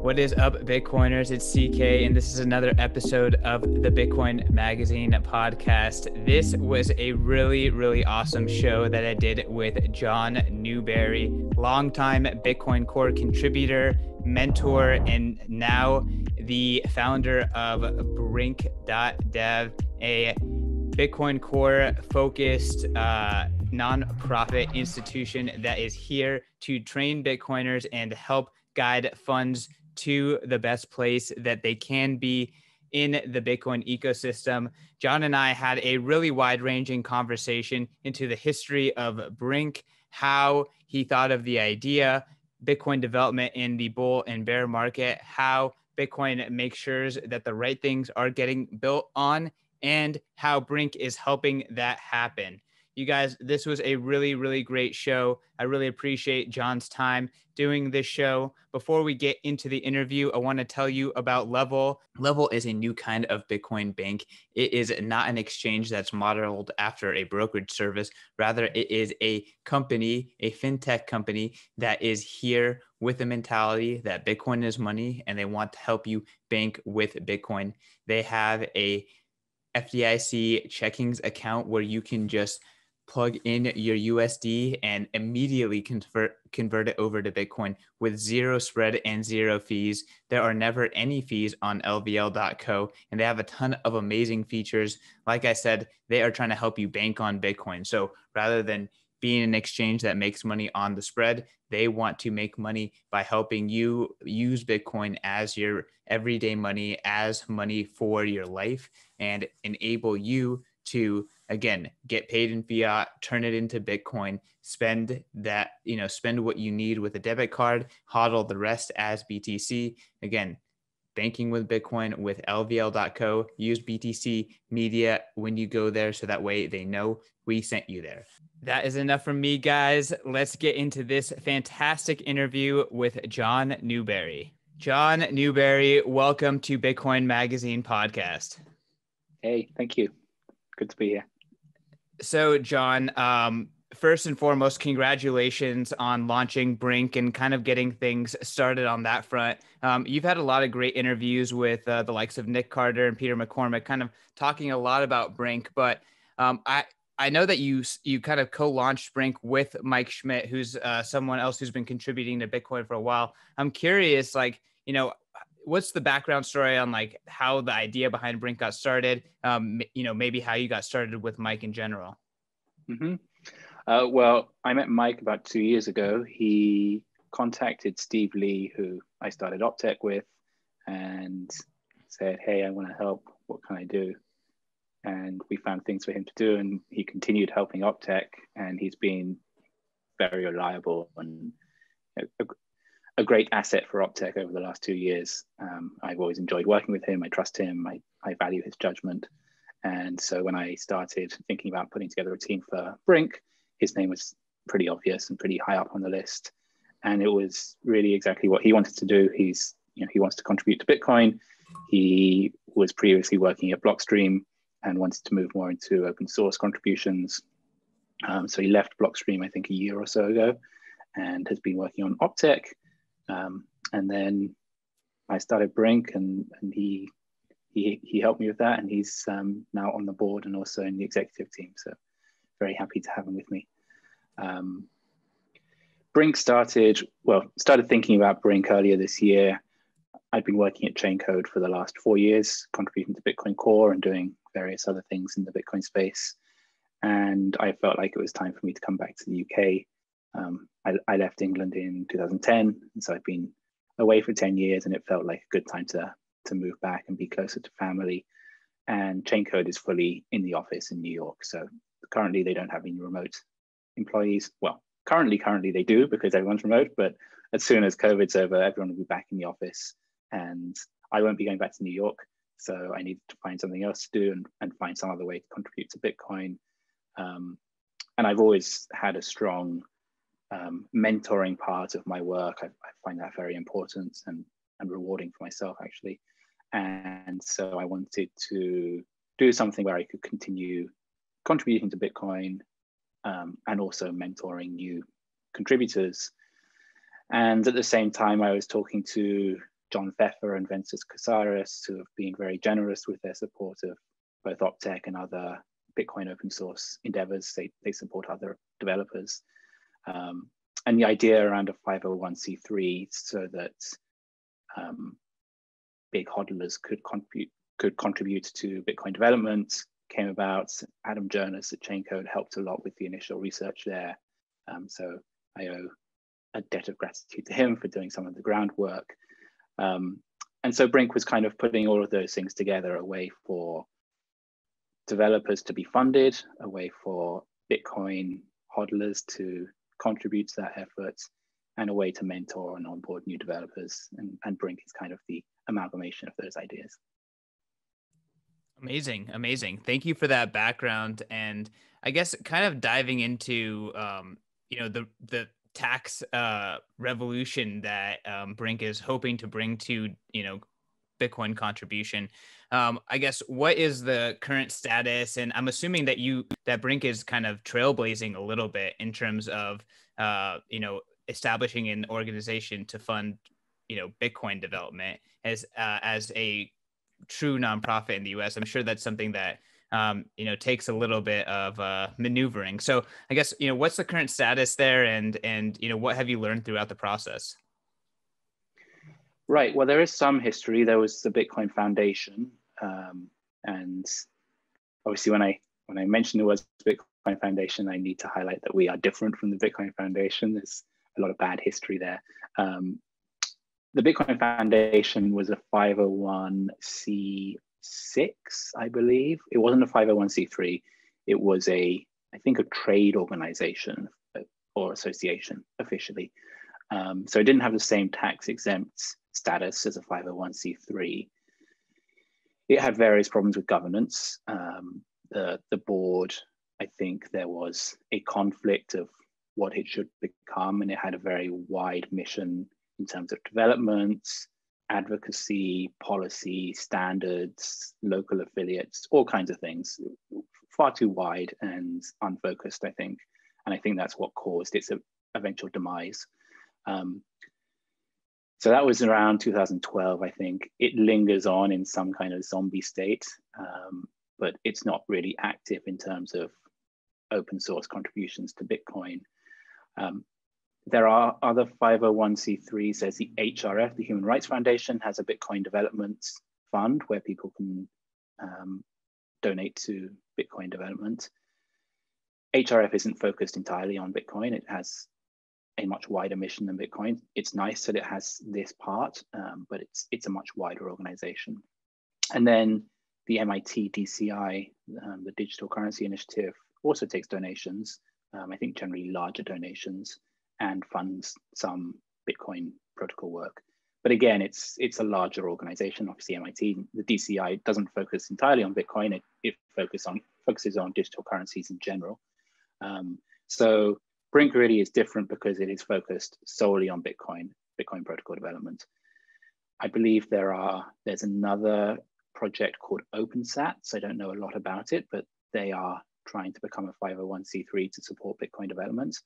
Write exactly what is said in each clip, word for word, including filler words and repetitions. What is up, Bitcoiners? It's C K, and this is another episode of the Bitcoin Magazine Podcast. This was a really, really awesome show that I did with John Newbery, longtime Bitcoin Core contributor, mentor, and now the founder of Brink dot dev, a Bitcoin Core focused uh, nonprofit institution that is here to train Bitcoiners and help guide funds to the best place that they can be in the Bitcoin ecosystem. John and I had a really wide-ranging conversation into the history of Brink, how he thought of the idea, Bitcoin development in the bull and bear market, how Bitcoin makes sure that the right things are getting built on, and how Brink is helping that happen. You guys, this was a really, really great show. I really appreciate John's time doing this show. Before we get into the interview, I want to tell you about Level. Level is a new kind of Bitcoin bank. It is not an exchange that's modeled after a brokerage service. Rather, it is a company, a fintech company that is here with a mentality that Bitcoin is money and they want to help you bank with Bitcoin. They have a F D I C checkings account where you can just plug in your U S D and immediately convert convert it over to Bitcoin with zero spread and zero fees. There are never any fees on L V L dot co, and they have a ton of amazing features. Like I said, they are trying to help you bank on Bitcoin. So rather than being an exchange that makes money on the spread, they want to make money by helping you use Bitcoin as your everyday money, as money for your life, and enable you to, again, get paid in fiat, turn it into Bitcoin, spend that, you know, spend what you need with a debit card, hodl the rest as B T C. Again, banking with Bitcoin with L V L dot co. Use B T C media when you go there so that way they know we sent you there. That is enough from me, guys. Let's get into this fantastic interview with John Newbery. John Newbery, welcome to Bitcoin Magazine Podcast. Hey, thank you. Good to be here. So, John, um, first and foremost, congratulations on launching Brink and kind of getting things started on that front. Um, you've had a lot of great interviews with uh, the likes of Nick Carter and Peter McCormack, kind of talking a lot about Brink. But um, I I know that you you kind of co-launched Brink with Mike Schmidt, who's uh, someone else who's been contributing to Bitcoin for a while. I'm curious, like, you know, what's the background story on like how the idea behind Brink got started? Um, you know, maybe how you got started with Mike in general. Mm-hmm. Uh, well, I met Mike about two years ago. He contacted Steve Lee, who I started Optech with, and said, hey, I want to help. What can I do? And we found things for him to do, and he continued helping Optech, and he's been very reliable and a, a great asset for Optech over the last two years. Um, I've always enjoyed working with him. I trust him. I, I value his judgment. And so when I started thinking about putting together a team for Brink, his name was pretty obvious and pretty high up on the list. And it was really exactly what he wanted to do. He's, you know, he wants to contribute to Bitcoin. He was previously working at Blockstream and wanted to move more into open source contributions. Um, so he left Blockstream, I think, a year or so ago and has been working on Optech. Um, and then I started Brink, and, and he, he he helped me with that. And he's um, now on the board and also in the executive team. So very happy to have him with me. Um, Brink started, well, started thinking about Brink earlier this year. I'd been working at Chaincode for the last four years, contributing to Bitcoin Core and doing various other things in the Bitcoin space. And I felt like it was time for me to come back to the U K. Um, I, I left England in two thousand ten, and so I've been away for ten years, and it felt like a good time to, to move back and be closer to family. And Chaincode is fully in the office in New York, so currently they don't have any remote employees. Well, currently, currently they do because everyone's remote, but as soon as COVID's over, everyone will be back in the office, and I won't be going back to New York. So I needed to find something else to do and, and find some other way to contribute to Bitcoin. Um, and I've always had a strong um, mentoring part of my work. I, I find that very important and, and rewarding for myself, actually. And so I wanted to do something where I could continue contributing to Bitcoin um, and also mentoring new contributors. And at the same time, I was talking to John Pfeffer and Vences Casares, who have been very generous with their support of both Optech and other Bitcoin open source endeavors. They, they support other developers. Um, and the idea around a five oh one c three so that um, big hodlers could contribute could contribute to Bitcoin development came about. Adam Jonas at Chaincode helped a lot with the initial research there. Um, so I owe a debt of gratitude to him for doing some of the groundwork. Um, and so Brink was kind of putting all of those things together, a way for developers to be funded, a way for Bitcoin hodlers to contribute to that effort, and a way to mentor and onboard new developers. And, and Brink is kind of the amalgamation of those ideas. Amazing. Amazing. Thank you for that background. And I guess kind of diving into, um, you know, the, the tax uh, revolution that um, Brink is hoping to bring to, you know, Bitcoin contribution. Um, I guess, what is the current status? And I'm assuming that you, that Brink is kind of trailblazing a little bit in terms of, uh, you know, establishing an organization to fund, you know, Bitcoin development as, uh, as a true nonprofit in the U S. I'm sure that's something that, um, you know, takes a little bit of uh, maneuvering. So I guess, you know, what's the current status there, and, and, you know, what have you learned throughout the process? Right. Well, there is some history. There was the Bitcoin Foundation. Um, and obviously when I, when I mentioned the words Bitcoin Foundation, I need to highlight that we are different from the Bitcoin Foundation. There's a lot of bad history there. Um, The Bitcoin Foundation was a five oh one c six, I believe. It wasn't a five oh one c three. It was a, I think, a trade organization or association officially. Um, so it didn't have the same tax exempt status as a five oh one c three. It had various problems with governance. Um, the, the board, I think there was a conflict of what it should become, and it had a very wide mission in terms of developments, advocacy, policy, standards, local affiliates, all kinds of things, far too wide and unfocused, I think. And I think that's what caused its eventual demise. Um, so that was around two thousand twelve, I think. It lingers on in some kind of zombie state, um, but it's not really active in terms of open source contributions to Bitcoin. Um, There are other five oh one c threes. There's the H R F, the Human Rights Foundation, has a Bitcoin development fund where people can um, donate to Bitcoin development. H R F isn't focused entirely on Bitcoin. It has a much wider mission than Bitcoin. It's nice that it has this part, um, but it's, it's a much wider organization. And then the M I T D C I, um, the Digital Currency Initiative, also takes donations, um, I think generally larger donations, and funds some Bitcoin protocol work. But again, it's it's a larger organization, obviously M I T. The D C I doesn't focus entirely on Bitcoin, it, it focus on, focuses on digital currencies in general. Um, so Brink really is different because it is focused solely on Bitcoin, Bitcoin protocol development. I believe there are, there's another project called OpenSats. I don't know a lot about it, but they are trying to become a five oh one c three to support Bitcoin development.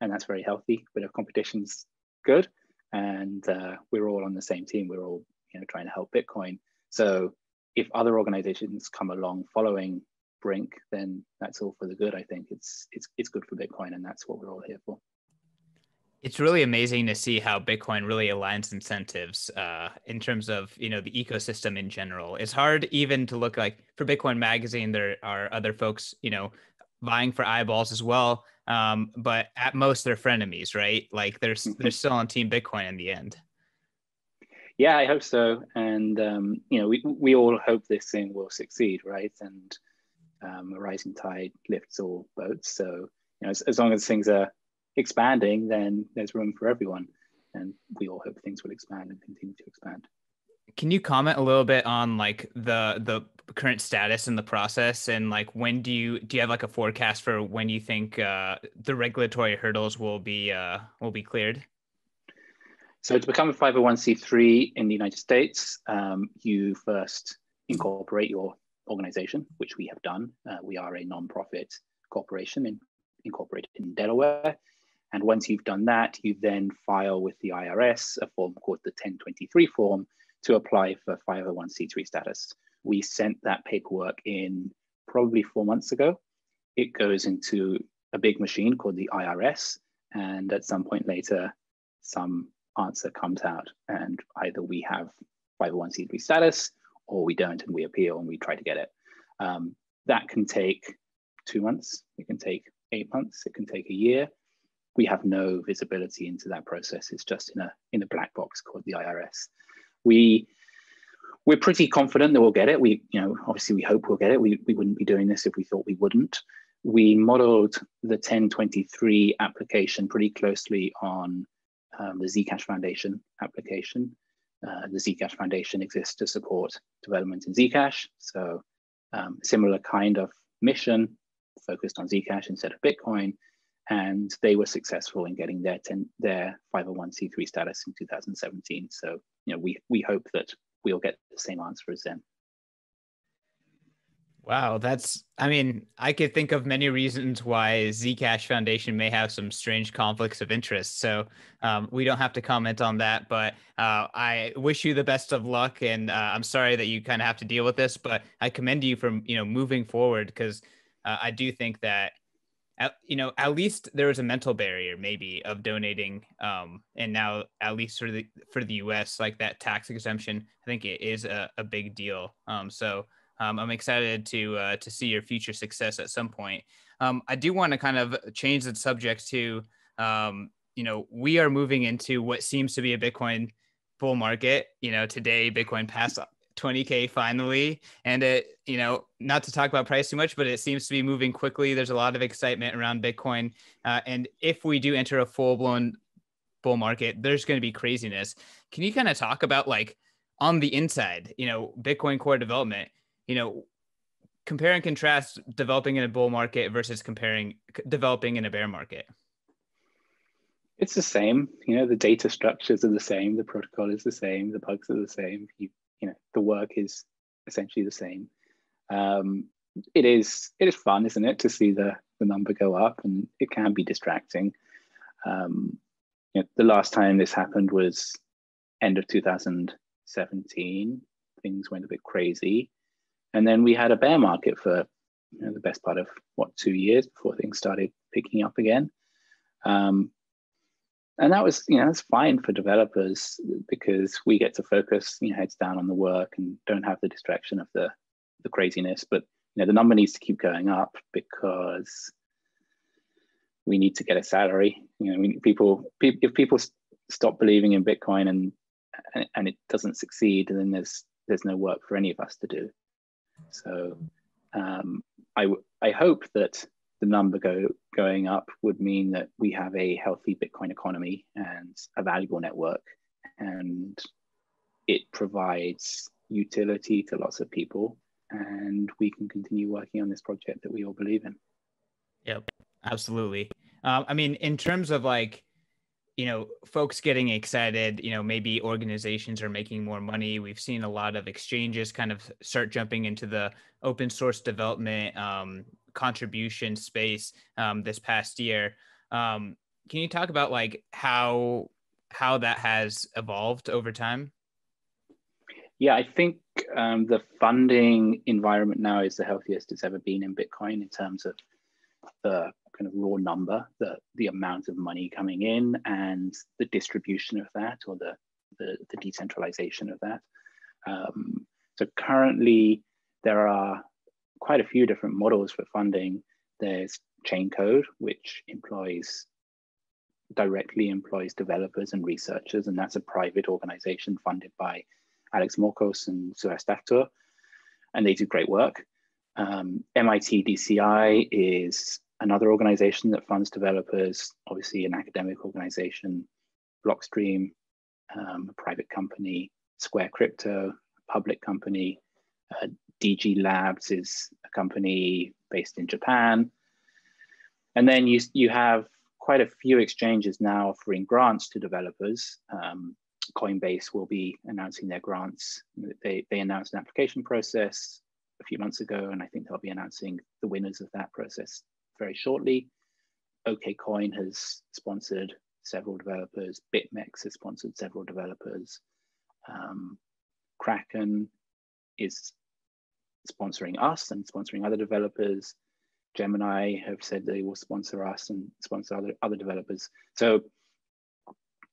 And that's very healthy. But if competition's good, and uh, we're all on the same team, we're all you know trying to help Bitcoin. So if other organizations come along following Brink, then that's all for the good. I think it's it's it's good for Bitcoin, and that's what we're all here for. It's really amazing to see how Bitcoin really aligns incentives uh, in terms of you know the ecosystem in general. It's hard even to look like for Bitcoin Magazine, there are other folks you know vying for eyeballs as well. Um, but at most they're frenemies, right? Like they're, they're still on Team Bitcoin in the end. Yeah, I hope so. And, um, you know, we, we all hope this thing will succeed, right? And um, a rising tide lifts all boats. So, you know, as, as long as things are expanding, then there's room for everyone. And we all hope things will expand and continue to expand. Can you comment a little bit on like the the current status in the process, and like when do you do you have like a forecast for when you think uh, the regulatory hurdles will be uh, will be cleared? So to become a five oh one c three in the United States, um, you first incorporate your organization, which we have done. Uh, we are a nonprofit corporation in, incorporated in Delaware, And once you've done that, you then file with the I R S a form called the ten twenty-three form to apply for five oh one c three status. We sent that paperwork in probably four months ago. It goes into a big machine called the I R S. And at some point later, some answer comes out and either we have five oh one c three status or we don't and we appeal and we try to get it. Um, that can take two months. It can take eight months. It can take a year. We have no visibility into that process. It's just in a in a black box called the I R S. We we're pretty confident that we'll get it. We you know obviously we hope we'll get it. We we wouldn't be doing this if we thought we wouldn't. We modeled the ten twenty-three application pretty closely on um, the Zcash Foundation application. Uh, the Zcash Foundation exists to support development in Zcash, so um, similar kind of mission focused on Zcash instead of Bitcoin. And they were successful in getting their ten, their five oh one c three status in two thousand seventeen. So you know, we we hope that we'll get the same answer as them. Wow, that's, I mean, I could think of many reasons why Zcash Foundation may have some strange conflicts of interest. So um, we don't have to comment on that, but uh, I wish you the best of luck. And uh, I'm sorry that you kind of have to deal with this, but I commend you for, you know, moving forward, because uh, I do think that, At, you know, at least there was a mental barrier maybe of donating. Um, and now, at least for the for the U S, like that tax exemption, I think it is a, a big deal. Um, so um, I'm excited to uh, to see your future success at some point. Um, I do want to kind of change the subject to, um, you know, we are moving into what seems to be a Bitcoin bull market. You know, today, Bitcoin passed twenty K finally, and it, you know, not to talk about price too much, but it seems to be moving quickly. There's a lot of excitement around Bitcoin, uh, and if we do enter a full-blown bull market, there's going to be craziness. Can you kind of talk about, like, on the inside, you know, Bitcoin Core development, you know, compare and contrast developing in a bull market versus comparing developing in a bear market? It's the same. You know, the data structures are the same. The protocol is the same. The bugs are the same. You You know, the work is essentially the same. Um, it is it is fun, isn't it, to see the, the number go up, and it can be distracting. Um, you know, the last time this happened was end of two thousand seventeen. Things went a bit crazy. And then we had a bear market for you know, the best part of, what, two years before things started picking up again. Um, And that was, you know, that's fine for developers because we get to focus, you know, heads down on the work and don't have the distraction of the, the craziness. But, you know, the number needs to keep going up because we need to get a salary. You know, we, people, pe if people st stop believing in Bitcoin and, and and it doesn't succeed, then there's there's no work for any of us to do. So um, I w I hope that the number go, going up would mean that we have a healthy Bitcoin economy and a valuable network, and it provides utility to lots of people, and we can continue working on this project that we all believe in. Yep, absolutely. Um, I mean, in terms of like, you know, folks getting excited, you know, maybe organizations are making more money. We've seen a lot of exchanges kind of start jumping into the open source development um, contribution space um, this past year. Um, can you talk about like how how that has evolved over time? Yeah, I think um, the funding environment now is the healthiest it's ever been in Bitcoin in terms of the kind of raw number, the the amount of money coming in and the distribution of that, or the the, the decentralization of that. Um, so currently there are quite a few different models for funding. There's Chaincode, which employs directly employs developers and researchers, and that's a private organization funded by Alex Morcos and Suresh Estator, and they do great work. Um, M I T D C I is another organization that funds developers, obviously an academic organization. Blockstream, um, a private company. Square Crypto, a public company. Uh, D G Labs is a company based in Japan. And then you, you have quite a few exchanges now offering grants to developers. Um, Coinbase will be announcing their grants. They, they announced an application process a few months ago, and I think they'll be announcing the winners of that process very shortly. OKCoin has sponsored several developers. BitMEX has sponsored several developers. Um, Kraken is sponsoring us and sponsoring other developers. Gemini have said they will sponsor us and sponsor other other developers. So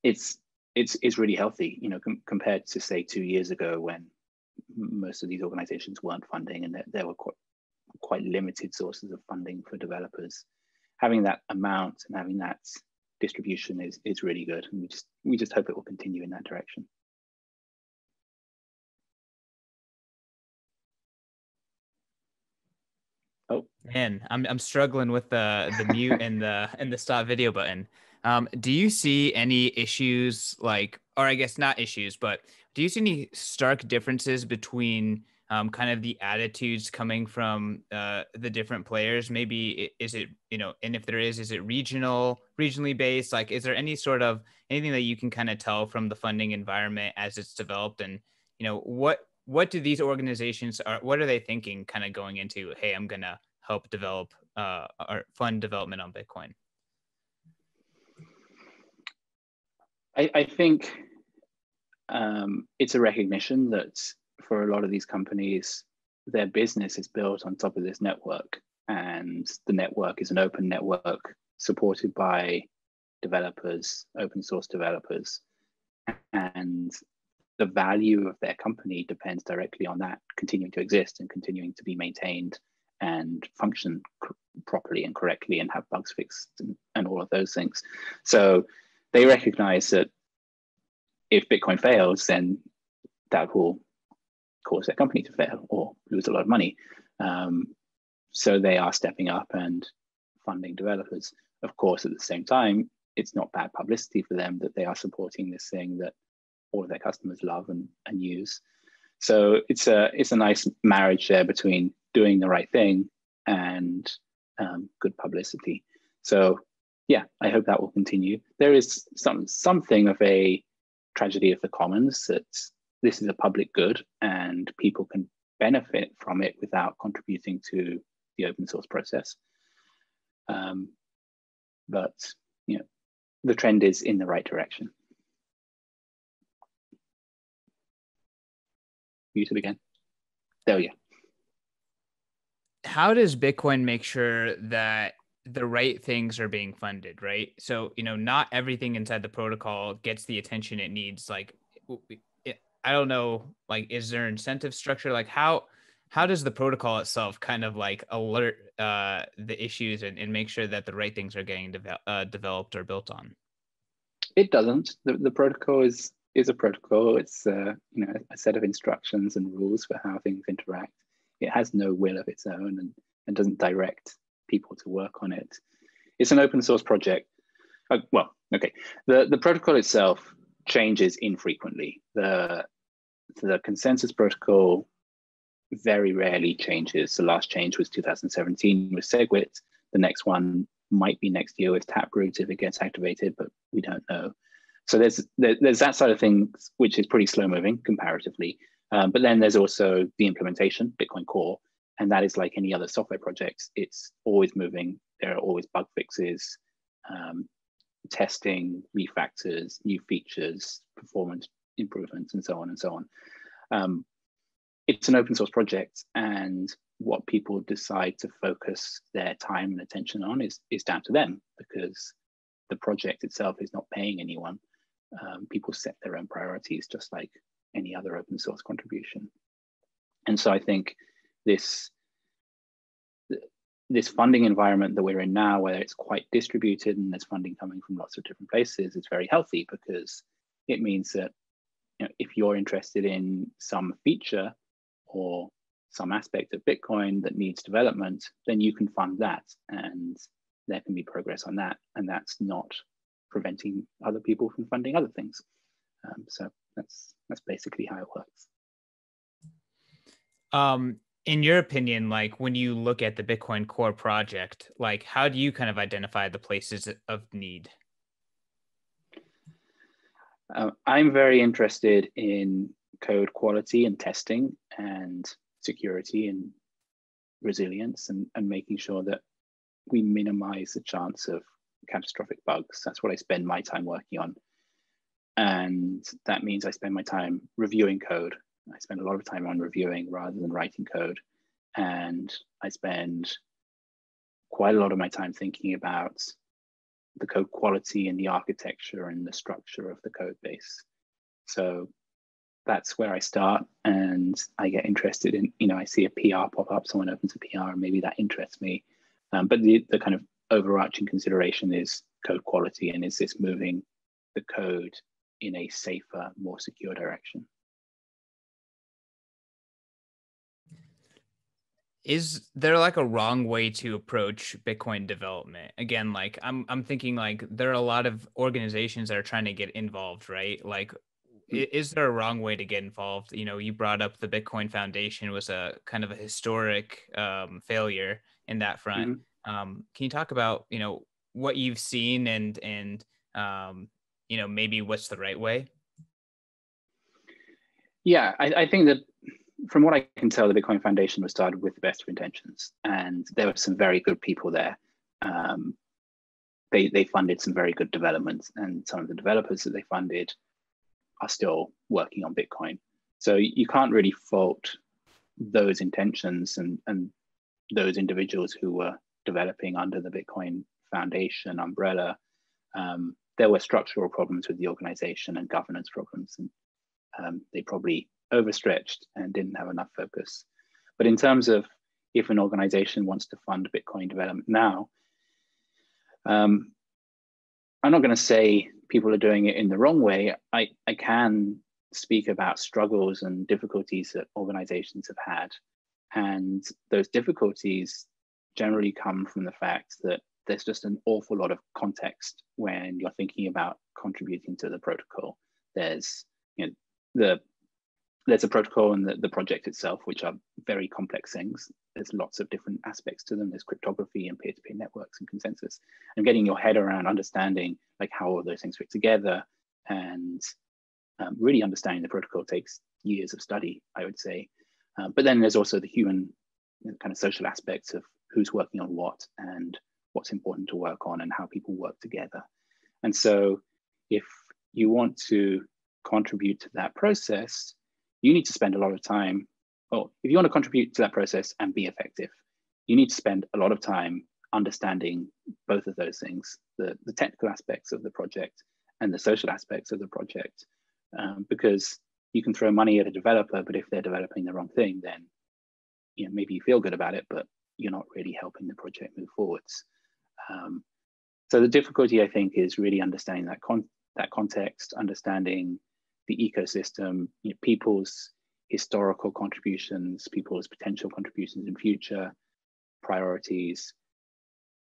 it's it's it's really healthy, you know, com compared to say two years ago when most of these organizations weren't funding and there, there were quite quite limited sources of funding for developers. Having that amount and having that distribution is is really good, and we just we just hope it will continue in that direction. Oh man, I'm I'm struggling with the the mute and the and the stop video button. Um, do you see any issues, like, or I guess not issues, but do you see any stark differences between um, kind of the attitudes coming from uh, the different players? Maybe is it, you know, and if there is, is it regional, regionally based? Like, is there any sort of anything that you can kind of tell from the funding environment as it's developed? And, you know, what what do these organizations are, what are they thinking kind of going into, hey, I'm going to help develop uh, or fund development on Bitcoin? I, I think um, it's a recognition that for a lot of these companies, their business is built on top of this network, and the network is an open network supported by developers, open source developers, and the value of their company depends directly on that continuing to exist and continuing to be maintained and function properly and correctly and have bugs fixed and, and all of those things. So they recognize that if Bitcoin fails, then that will cause their company to fail or lose a lot of money. Um, so they are stepping up and funding developers. Of course, at the same time, it's not bad publicity for them that they are supporting this thing that all of their customers love and, and use. So it's a, it's a nice marriage there between doing the right thing and um, good publicity. So yeah, I hope that will continue. There is some something of a tragedy of the commons, that this is a public good and people can benefit from it without contributing to the open source process. Um, but you know, the trend is in the right direction. Muted again. There we go. How does Bitcoin make sure that the right things are being funded, right? So, you know, not everything inside the protocol gets the attention it needs. Like, I don't know, like, is there incentive structure? Like, how how does the protocol itself kind of like alert uh, the issues and, and make sure that the right things are getting de uh, developed or built on? It doesn't. The, the protocol is is a protocol. It's uh, you know, a set of instructions and rules for how things interact. It has no will of its own and, and doesn't direct people to work on it. It's an open source project. Uh, well, okay. The, the protocol itself changes infrequently. The, the consensus protocol very rarely changes. The last change was two thousand seventeen with SegWit. The next one might be next year with Taproot if it gets activated, but we don't know. So there's, there, there's that side of things, which is pretty slow moving comparatively. Um, but then there's also the implementation, Bitcoin Core, and that is like any other software projects. It's always moving. There are always bug fixes, um, testing, refactors, new features, performance improvements, and so on and so on. Um, it's an open source project, and what people decide to focus their time and attention on is, is down to them, because the project itself is not paying anyone. Um, people set their own priorities just like any other open source contribution. And so I think this, this funding environment that we're in now, where it's quite distributed and there's funding coming from lots of different places, is very healthy, because it means that, you know, if you're interested in some feature or some aspect of Bitcoin that needs development, then you can fund that and there can be progress on that. And that's not preventing other people from funding other things. Um, so that's that's basically how it works. Um, in your opinion, like, when you look at the Bitcoin Core project, like, how do you kind of identify the places of need? Uh, I'm very interested in code quality and testing and security and resilience and, and making sure that we minimize the chance of catastrophic bugs. That's what I spend my time working on. And that means I spend my time reviewing code. I spend a lot of time on reviewing rather than writing code. And I spend quite a lot of my time thinking about the code quality and the architecture and the structure of the code base. So that's where I start, and I get interested in, you know, I see a P R pop up, someone opens a P R, and maybe that interests me. Um, but the, the kind of overarching consideration is code quality, and is this moving the code in a safer, more secure direction? Is there like a wrong way to approach Bitcoin development? Again, like I'm I'm thinking like there are a lot of organizations that are trying to get involved, right? Like, is there a wrong way to get involved? You know, you brought up the Bitcoin Foundation was a kind of a historic um, failure in that front. Mm-hmm. Um, can you talk about, you know, what you've seen and, and um, you know, maybe what's the right way? Yeah, I, I think that from what I can tell, the Bitcoin Foundation was started with the best of intentions, and there were some very good people there. Um, they, they funded some very good developments, and some of the developers that they funded are still working on Bitcoin. So you can't really fault those intentions and, and those individuals who were developing under the Bitcoin Foundation umbrella. Um, there were structural problems with the organization and governance problems, and um, they probably overstretched and didn't have enough focus. But in terms of if an organization wants to fund Bitcoin development now, um, I'm not going to say people are doing it in the wrong way. I, I can speak about struggles and difficulties that organizations have had. And those difficulties generally come from the fact that there's just an awful lot of context when you're thinking about contributing to the protocol. There's, you know, the there's a protocol and the, the project itself, which are very complex things. There's lots of different aspects to them. There's cryptography and peer-to-peer networks and consensus, and getting your head around understanding like how all those things fit together and um, really understanding the protocol takes years of study, I would say. Um, but then there's also the human, you know, kind of social aspects of who's working on what and what's important to work on and how people work together. And so if you want to contribute to that process, you need to spend a lot of time, or if you want to contribute to that process and be effective, you need to spend a lot of time understanding both of those things, the, the technical aspects of the project and the social aspects of the project, um, because you can throw money at a developer, but if they're developing the wrong thing, then you know, maybe you feel good about it, but you're not really helping the project move forwards. Um, so the difficulty, I think, is really understanding that, con that context, understanding the ecosystem, you know, people's historical contributions, people's potential contributions in future, priorities.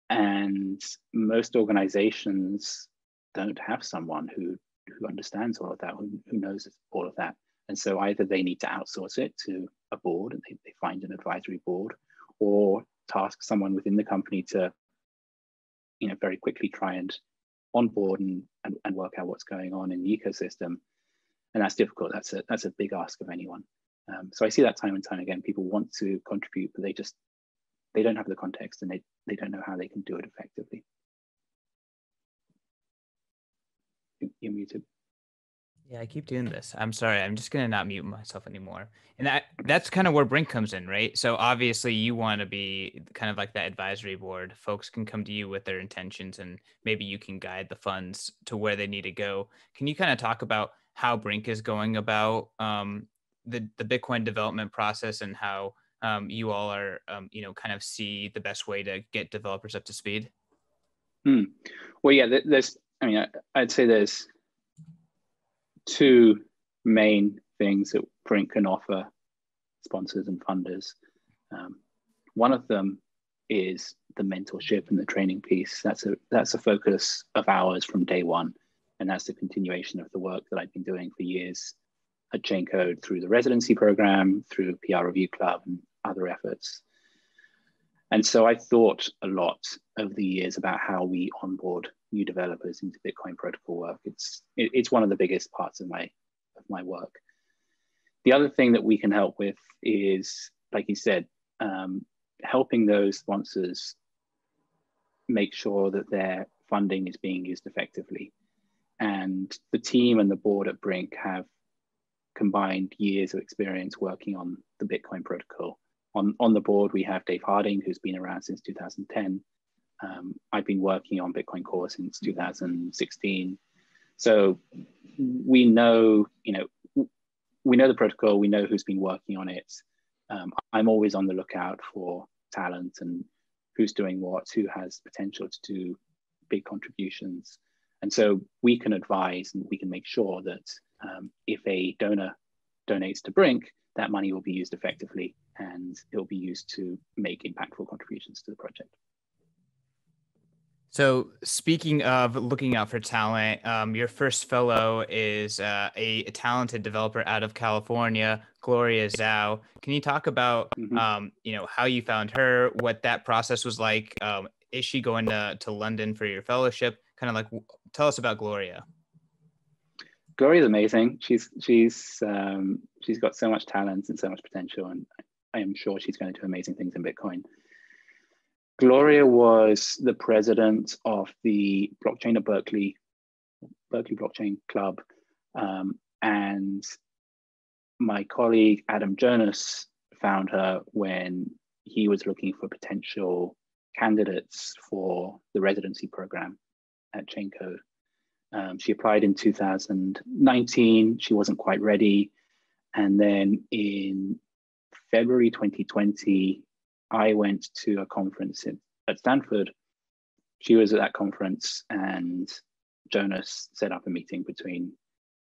And most organizations don't have someone who, who understands all of that, who, who knows all of that. And so either they need to outsource it to a board, and they, they find an advisory board, or task someone within the company to, you know, very quickly try and onboard and, and, and work out what's going on in the ecosystem. And that's difficult. That's a, that's a big ask of anyone. Um, so I see that time and time again. People want to contribute, but they just, they don't have the context, and they, they don't know how they can do it effectively. You're muted. Yeah, I keep doing this. I'm sorry. I'm just going to not mute myself anymore. And that that's kind of where Brink comes in, right? So obviously you want to be kind of like that advisory board. Folks can come to you with their intentions, and maybe you can guide the funds to where they need to go. Can you kind of talk about how Brink is going about um, the, the Bitcoin development process, and how um, you all are, um, you know, kind of see the best way to get developers up to speed? Hmm. Well, yeah, there's, I mean, I'd say there's two main things that Brink can offer sponsors and funders. Um, one of them is the mentorship and the training piece. That's a, that's a focus of ours from day one. And that's the continuation of the work that I've been doing for years at Chaincode through the residency program, through P R Review Club and other efforts. And so I thought a lot over the years about how we onboard new developers into Bitcoin protocol work. It's, it, it's one of the biggest parts of my, of my work. The other thing that we can help with is, like you said, um, helping those sponsors make sure that they're funding is being used effectively. And the team and the board at Brink have combined years of experience working on the Bitcoin protocol. On, on the board, we have Dave Harding, who's been around since two thousand ten. Um, I've been working on Bitcoin Core since two thousand sixteen. So we know, you know, we know the protocol, we know who's been working on it. Um, I'm always on the lookout for talent and who's doing what, who has potential to do big contributions. And so we can advise and we can make sure that um, if a donor donates to Brink, that money will be used effectively and it'll be used to make impactful contributions to the project. So speaking of looking out for talent, um, your first fellow is uh, a, a talented developer out of California, Gloria Zhao. Can you talk about, mm-hmm. um, you know, how you found her, what that process was like? Um, is she going to, to London for your fellowship? Kind of like, tell us about Gloria. Gloria is amazing. She's, she's, um, she's got so much talent and so much potential, and I am sure she's going to do amazing things in Bitcoin. Gloria was the president of the blockchain at Berkeley, Berkeley Blockchain Club. Um, and my colleague, Adam Jonas, found her when he was looking for potential candidates for the residency program at Chaincode. Um, she applied in two thousand nineteen, she wasn't quite ready. And then in February twenty twenty, I went to a conference in, at Stanford. She was at that conference, and Jonas set up a meeting between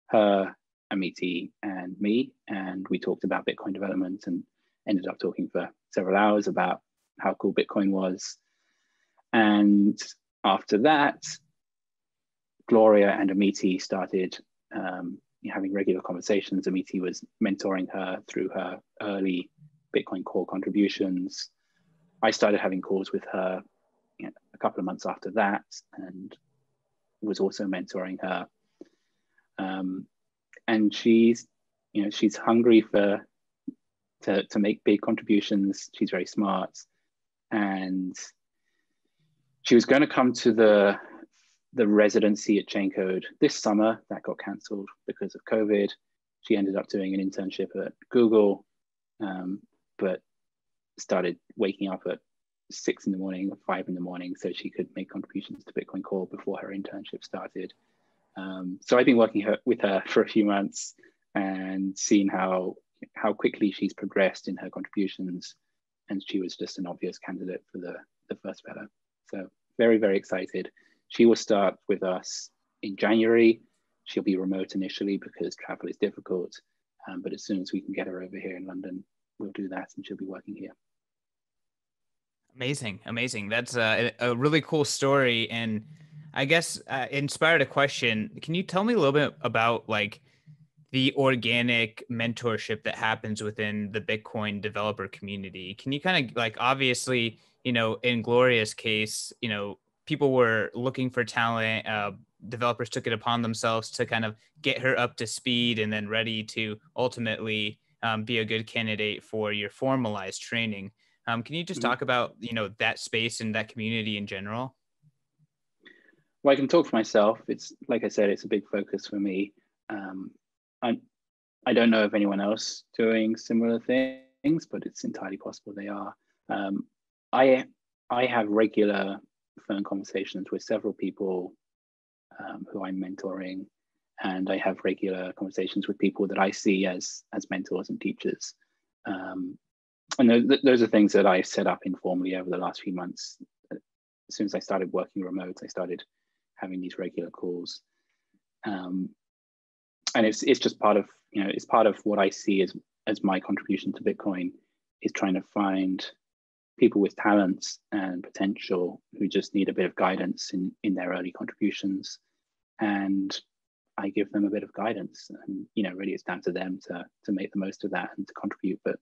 her, Amiti, and me. And we talked about Bitcoin development and ended up talking for several hours about how cool Bitcoin was. And after that, Gloria and Amiti started um, having regular conversations. Amiti was mentoring her through her early Bitcoin Core contributions. I started having calls with her, you know, a couple of months after that, and was also mentoring her. Um, and she's, you know, she's hungry for to to make big contributions. She's very smart, and she was going to come to the the residency at Chaincode this summer. That got cancelled because of COVID. She ended up doing an internship at Google. Um, but started waking up at six in the morning, five in the morning, so she could make contributions to Bitcoin Core before her internship started. Um, so I've been working her, with her for a few months and seen how how quickly she's progressed in her contributions, and she was just an obvious candidate for the, the first fellow. So very, very excited. She will start with us in January. She'll be remote initially because travel is difficult. Um, but as soon as we can get her over here in London, we'll do that, and she'll be working here. Amazing, amazing. That's a, a really cool story, and I guess uh, inspired a question. Can you tell me a little bit about like the organic mentorship that happens within the Bitcoin developer community? Can you kind of like, obviously, you know, in Gloria's case, you know, people were looking for talent. Uh, developers took it upon themselves to kind of get her up to speed and then ready to ultimately um, be a good candidate for your formalized training. Um, can you just mm-hmm. talk about, you know, that space and that community in general? Well, I can talk for myself. It's like I said, it's a big focus for me. Um, I I don't know of anyone else doing similar things, but it's entirely possible they are. Um, I I have regular phone conversations with several people Um, who I'm mentoring, and I have regular conversations with people that I see as as mentors and teachers. Um, and th those are things that I've set up informally over the last few months. As soon as I started working remote, I started having these regular calls, um, and it's it's just part of you know it's part of what I see as as my contribution to Bitcoin is trying to find people with talents and potential who just need a bit of guidance in, in their early contributions. And I give them a bit of guidance, and, you know, really it's down to them to, to make the most of that and to contribute. But,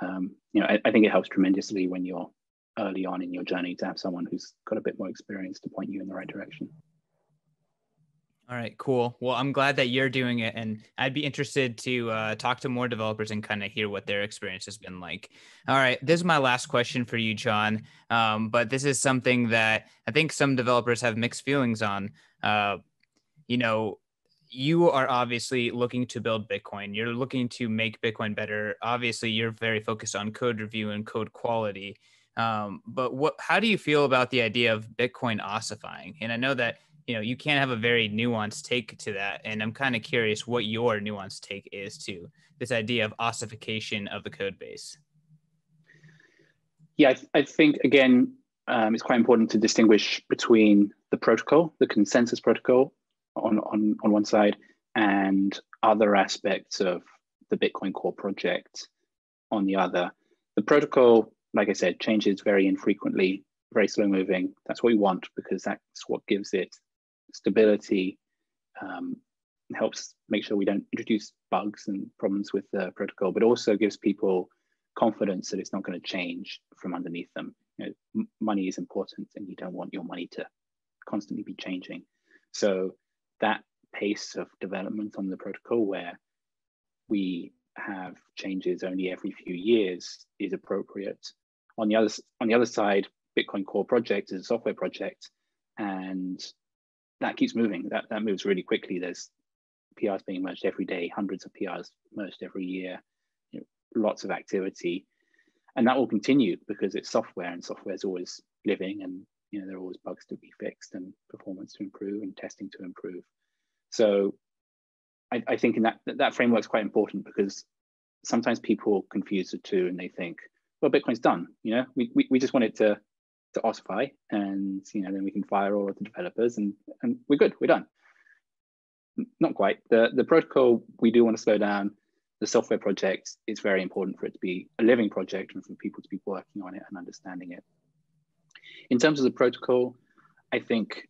um, you know, I, I think it helps tremendously when you're early on in your journey to have someone who's got a bit more experience to point you in the right direction. All right, cool. Well, I'm glad that you're doing it, and I'd be interested to uh, talk to more developers and kind of hear what their experience has been like. All right, this is my last question for you, John, um, but this is something that I think some developers have mixed feelings on. Uh, you know, you are obviously looking to build Bitcoin. You're looking to make Bitcoin better. Obviously, you're very focused on code review and code quality. Um, but what? How do you feel about the idea of Bitcoin ossifying? And I know that you know, you can't have a very nuanced take to that. And I'm kind of curious what your nuanced take is to this idea of ossification of the code base. Yeah, I, th I think, again, um, it's quite important to distinguish between the protocol, the consensus protocol on, on, on one side, and other aspects of the Bitcoin Core project on the other. The protocol, like I said, changes very infrequently, very slow moving. That's what we want because that's what gives it stability, um, helps make sure we don't introduce bugs and problems with the protocol, but also gives people confidence that it's not going to change from underneath them. You know, money is important and you don't want your money to constantly be changing. So that pace of development on the protocol where we have changes only every few years is appropriate. On the other, on the other side, Bitcoin Core project is a software project and that keeps moving. That, that moves really quickly. There's P Rs being merged every day, hundreds of P Rs merged every year, you know, lots of activity. And that will continue because it's software and software is always living and you know there are always bugs to be fixed and performance to improve and testing to improve. So I, I think in that, that framework is quite important because sometimes people confuse the two and they think, well, Bitcoin's done, you know, we, we, we just want it to to ossify and, you know, then we can fire all of the developers and, and we're good, we're done. Not quite. The, the protocol, we do want to slow down. The software project is very important for it to be a living project and for people to be working on it and understanding it. In terms of the protocol, I think,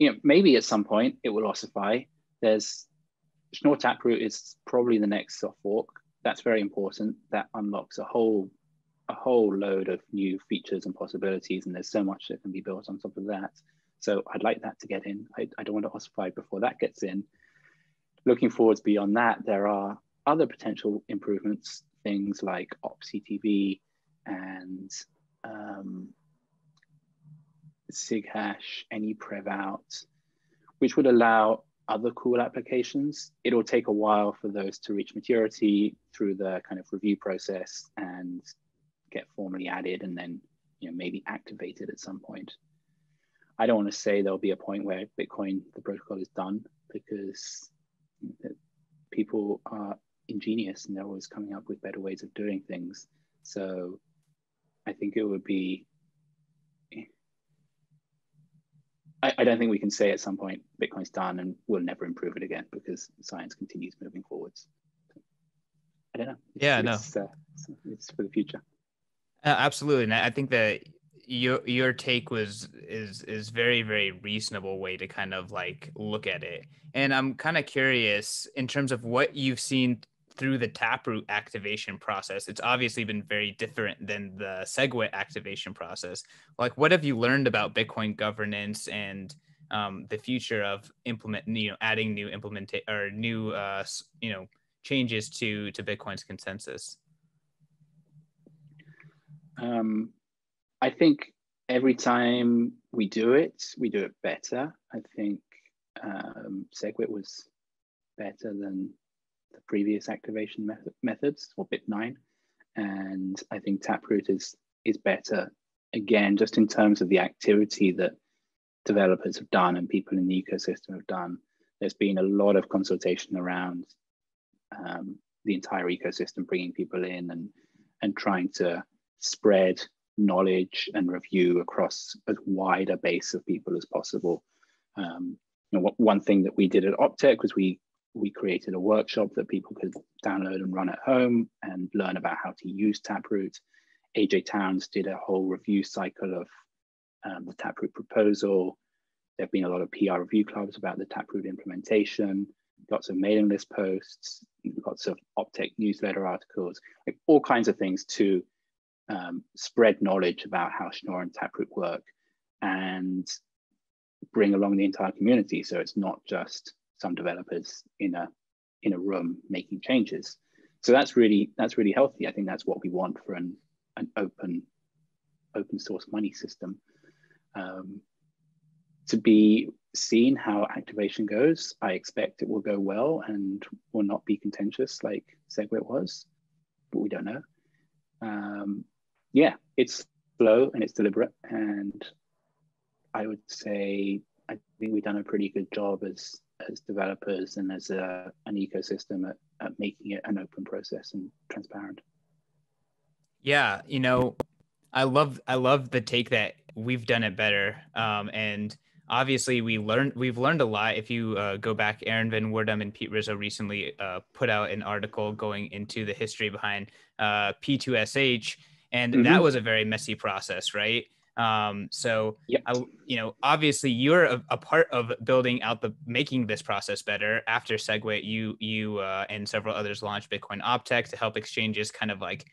you know, maybe at some point it will ossify. There's Schnorr Taproot is probably the next soft fork. That's very important. That unlocks a whole a whole load of new features and possibilities, and there's so much that can be built on top of that. So I'd like that to get in. I, I don't want to ossify before that gets in. Looking forwards beyond that, there are other potential improvements, things like Optech and um, Zcash, any prev out, which would allow other cool applications. It'll take a while for those to reach maturity through the kind of review process and get formally added and then you know maybe activated at some point. I don't want to say there'll be a point where Bitcoin, the protocol, is done because people are ingenious and they're always coming up with better ways of doing things. So I think it would be, I, I don't think we can say at some point Bitcoin's done and we'll never improve it again because science continues moving forwards. I don't know. It's, yeah, it's, no. Uh, it's for the future. Uh, absolutely, and I think that your your take was is is very very reasonable way to kind of like look at it. And I'm kind of curious in terms of what you've seen through the Taproot activation process. It's obviously been very different than the SegWit activation process. Like, what have you learned about Bitcoin governance and um, the future of implement you know adding new implement or new uh, you know changes to to Bitcoin's consensus? Um, I think every time we do it, we do it better. I think um, SegWit was better than the previous activation method, methods, or Bit nine. And I think Taproot is, is better, again, just in terms of the activity that developers have done and people in the ecosystem have done. There's been a lot of consultation around um, the entire ecosystem, bringing people in and, and trying to spread knowledge and review across as wide a base of people as possible. Um, you know, one thing that we did at Optech was we we created a workshop that people could download and run at home and learn about how to use Taproot. A J Towns did a whole review cycle of um, the Taproot proposal. There have been a lot of P R review clubs about the Taproot implementation, lots of mailing list posts, lots of Optech newsletter articles, like all kinds of things to Um, spread knowledge about how Schnorr and Taproot work. And bring along the entire community. So it's not just some developers in a in a room making changes. So that's really that's really healthy. I think that's what we want for an an open open source money system. Um, to be seen how activation goes. I expect it will go well and will not be contentious like SegWit was, but we don't know. Um, yeah, it's slow and it's deliberate, and I would say I think we've done a pretty good job as as developers and as a, an ecosystem at, at making it an open process and transparent. Yeah, you know, I love I love the take that we've done it better, um, and obviously we learned we've learned a lot. If you uh, go back, Aaron Van Woerdam and Pete Rizzo recently uh, put out an article going into the history behind uh, P two S H, and mm-hmm. that was a very messy process, right? Um, so, yep. I, you know, obviously you're a, a part of building out the, making this process better. After SegWit, you, you, uh, and several others launched Bitcoin Optech to help exchanges kind of like,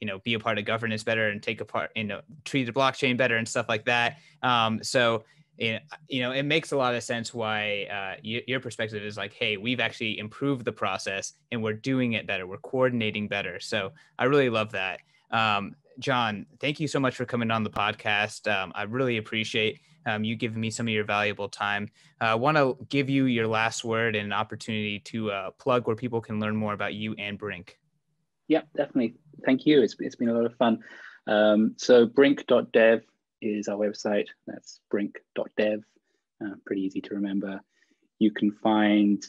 you know, be a part of governance better and take apart, you know, treat the blockchain better and stuff like that. Um, so, you know, it makes a lot of sense why uh, your perspective is like, hey, we've actually improved the process and we're doing it better. We're coordinating better. So I really love that. Um, John, thank you so much for coming on the podcast. Um, I really appreciate um, you giving me some of your valuable time. I uh, want to give you your last word and an opportunity to uh, plug where people can learn more about you and Brink. Yeah, definitely. Thank you. It's, it's been a lot of fun. Um, so brink dot dev is our website. That's brink dot dev. Uh, pretty easy to remember. You can find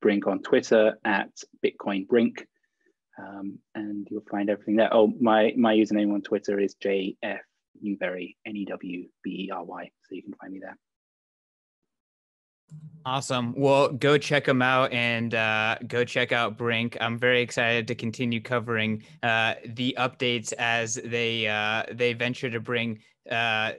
Brink on Twitter at Bitcoin Brink. Um, and you'll find everything there. Oh, my my username on Twitter is J F Newbery, N E W B E R Y. So you can find me there. Awesome. Well, go check them out and uh, go check out Brink. I'm very excited to continue covering uh, the updates as they uh, they venture to bring uh,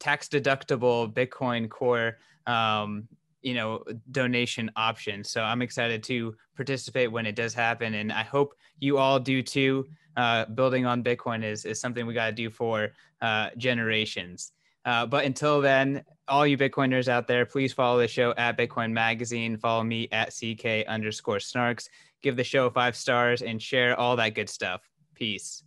tax deductible Bitcoin Core Um, you know, donation options. So I'm excited to participate when it does happen. And I hope you all do too. Uh, building on Bitcoin is, is something we got to do for uh, generations. Uh, but until then, all you Bitcoiners out there, please follow the show at Bitcoin Magazine. Follow me at C K underscore snarks. Give the show five stars and share all that good stuff. Peace.